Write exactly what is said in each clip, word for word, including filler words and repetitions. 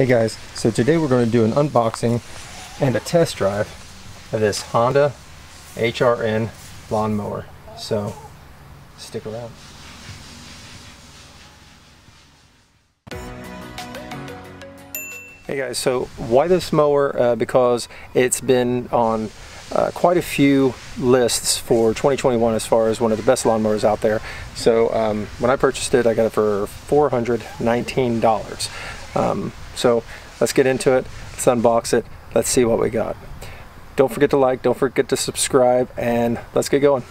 Hey guys, so today we're going to do an unboxing and a test drive of this Honda H R N lawnmower. So stick around. Hey guys, so why this mower? Uh, because it's been on uh, quite a few lists for twenty twenty-one as far as one of the best lawnmowers out there. So um, when I purchased it, I got it for four hundred nineteen dollars. Um, so let's get into it, let's unbox it, let's see what we got. Don't forget to like, don't forget to subscribe, and let's get going.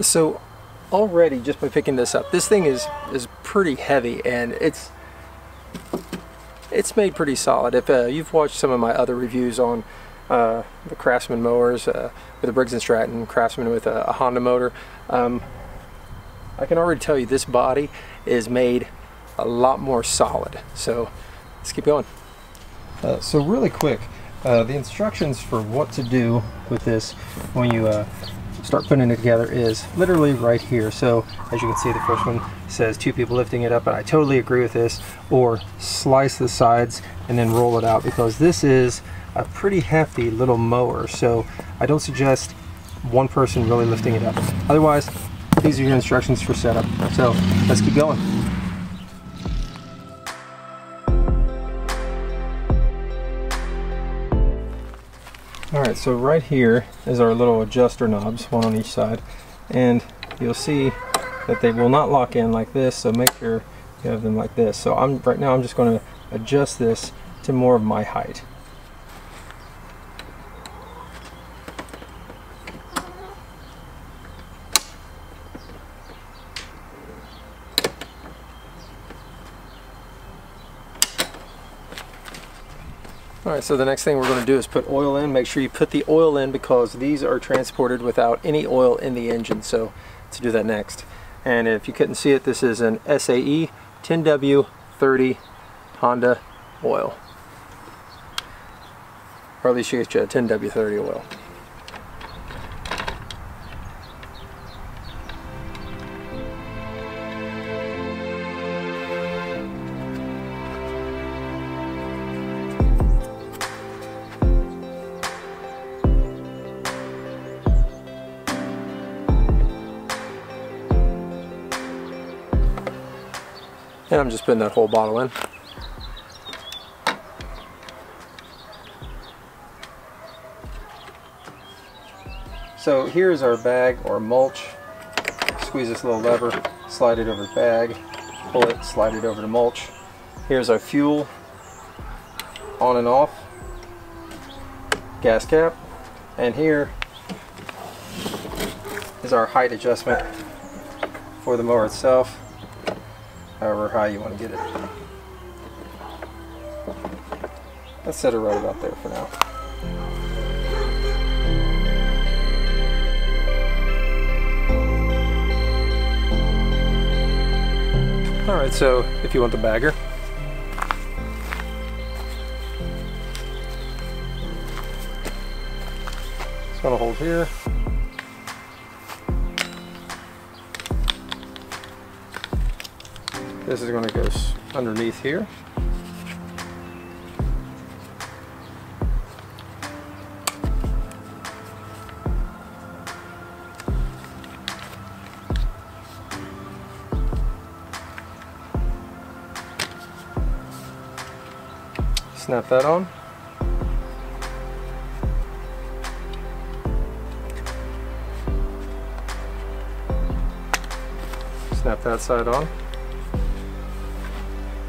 So already, just by picking this up, this thing is is pretty heavy, and it's it's made pretty solid. If uh, you've watched some of my other reviews on uh, the Craftsman mowers uh, with the Briggs and Stratton, Craftsman with a, a Honda motor, um, I can already tell you this body is made a lot more solid. So let's keep going. Uh, so really quick, uh, the instructions for what to do with this when you uh, start putting it together is literally right here. So as you can see, the first one says two people lifting it up, and I totally agree with this, or slice the sides and then roll it out, because this is a pretty hefty little mower. So I don't suggest one person really lifting it up. Otherwise, these are your instructions for setup. So let's keep going. Alright, so right here is our little adjuster knobs, one on each side, and you'll see that they will not lock in like this, so make sure you have them like this. So I'm right now I'm just going to adjust this to more of my height. Alright, so the next thing we're going to do is put oil in. Make sure you put the oil in, because these are transported without any oil in the engine, so let's do that next. And if you couldn't see it, this is an S A E ten W thirty Honda oil. Or at least you get you a ten W thirty oil. And I'm just putting that whole bottle in. So here's our bag or mulch. Squeeze this little lever, slide it over the bag, pull it, slide it over to mulch. Here's our fuel, on and off, gas cap, and here is our height adjustment for the mower itself, however high you want to get it. Let's set it right about there for now. Alright, so if you want the bagger, just want to hold here. This is going to go underneath here. Snap that on. snap that side on.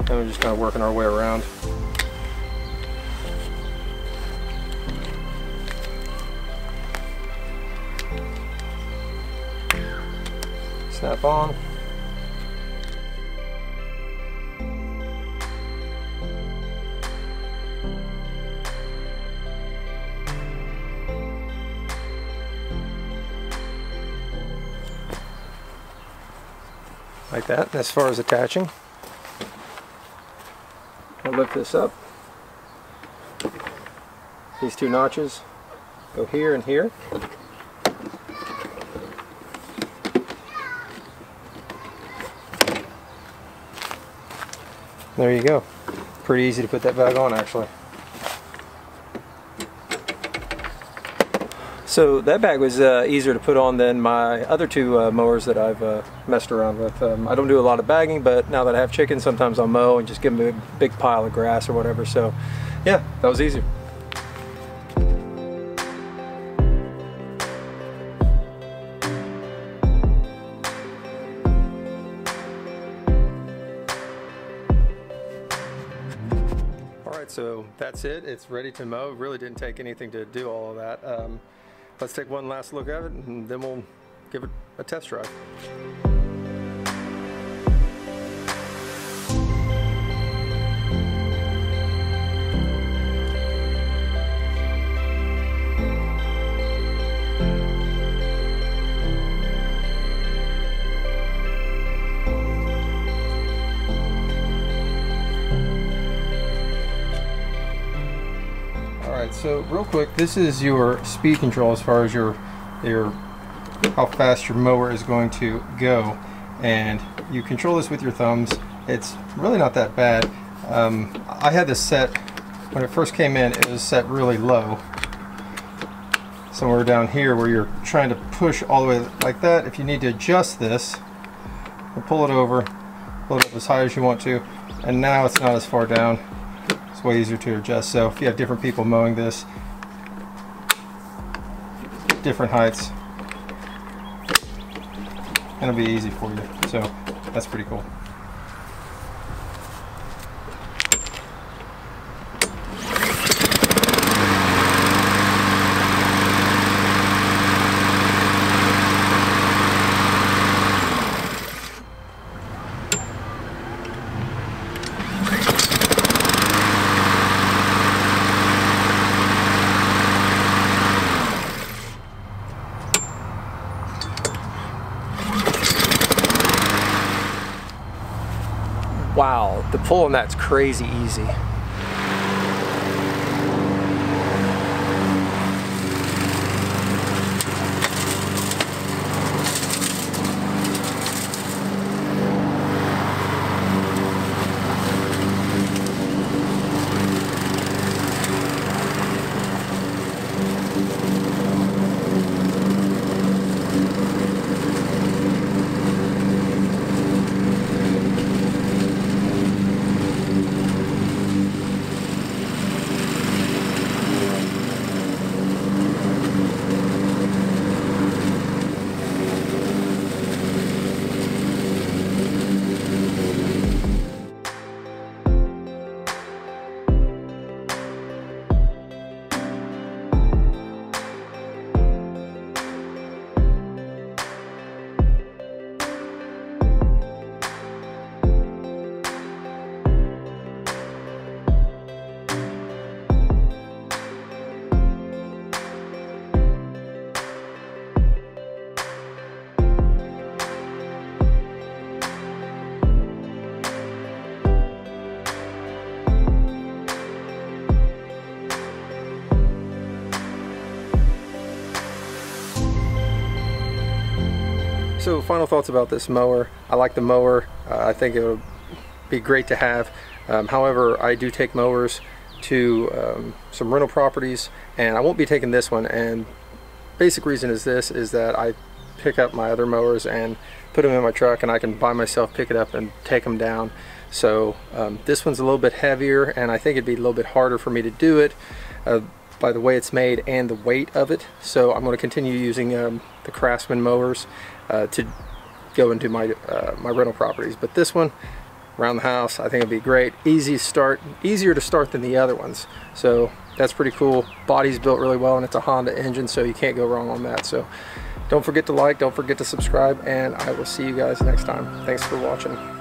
And we're just kind of working our way around. Snap on. Like that. As far as attaching, I'll lift this up. These two notches go here and here. There you go. Pretty easy to put that back on, actually. So that bag was uh, easier to put on than my other two uh, mowers that I've uh, messed around with. Um, I don't do a lot of bagging, but now that I have chickens, sometimes I'll mow and just give them a big pile of grass or whatever. So yeah, that was easier. So that's it. It's ready to mow. Really didn't take anything to do all of that. Um, let's take one last look at it and then we'll give it a test drive. So real quick, this is your speed control as far as your your how fast your mower is going to go, and you control this with your thumbs. It's really not that bad. Um, I had this set when it first came in. It was set really low, somewhere down here where you're trying to push all the way like that. If you need to adjust this, you pull it over, pull it up as high as you want to, and now it's not as far down. It's way easier to adjust. So if you have different people mowing this, different heights, it'll be easy for you. So that's pretty cool. Wow, the pull on that's crazy easy. So final thoughts about this mower. I like the mower. Uh, I think it would be great to have. Um, however, I do take mowers to um, some rental properties, and I won't be taking this one. And basic reason is this, is that I pick up my other mowers and put them in my truck, and I can by myself pick it up and take them down. So um, this one's a little bit heavier, and I think it'd be a little bit harder for me to do it. Uh, by the way it's made and the weight of it. So I'm going to continue using um, the Craftsman mowers uh, to go into my uh, my rental properties. But this one around the house, I think it'd be great. Easy start, easier to start than the other ones. So that's pretty cool. Body's built really well, and it's a Honda engine, so you can't go wrong on that. So don't forget to like, don't forget to subscribe, and I will see you guys next time. Thanks for watching.